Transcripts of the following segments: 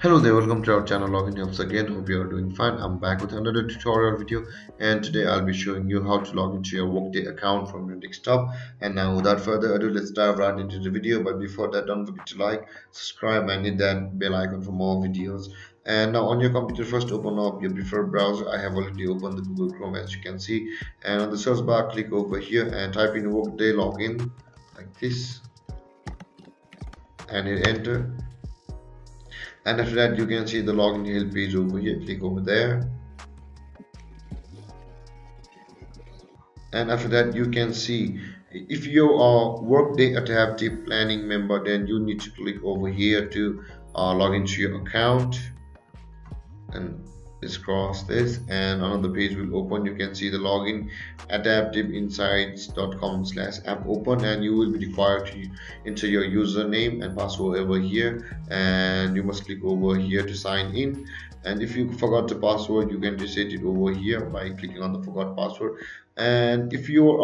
Hello there, welcome to our channel. Login helps again. Hope you are doing fine. I'm back with another tutorial video, and today I'll be showing you how to log into your Workday account from your desktop. And now without further ado, let's dive right into the video. But before that, don't forget to like, subscribe and hit that bell icon for more videos. And now on your computer, first open up your preferred browser. I have already opened the Google Chrome, as you can see, and on the search bar click over here and type in Workday login like this and hit enter. And after that, you can see the login help page over here. Click over there, and after that you can see if you are Workday Adaptive Planning member, then you need to click over here to log into your account and just cross this, and another page will open. You can see the login adaptiveinsights.com/app open, and you will be required to enter your username and password over here, and you must click over here to sign in. And if you forgot the password, you can reset it over here by clicking on the forgot password. And if you are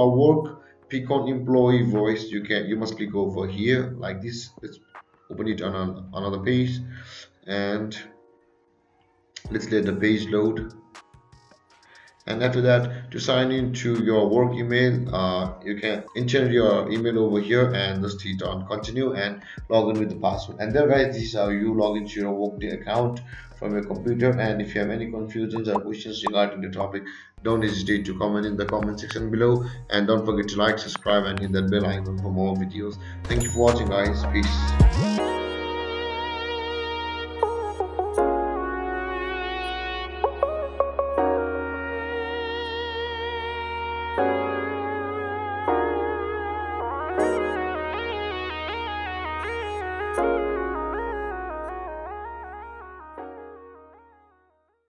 a Peakon employee voice, you must click over here like this. Let's open it on another page and let's let the page load. And after that, to sign in to your work email, you can enter your email over here and just hit on continue and log in with the password. And there guys, this is how you log into your Workday account from your computer. And if you have any confusions or questions regarding the topic, don't hesitate to comment in the comment section below, and don't forget to like, subscribe and hit that bell icon for more videos. Thank you for watching guys, peace.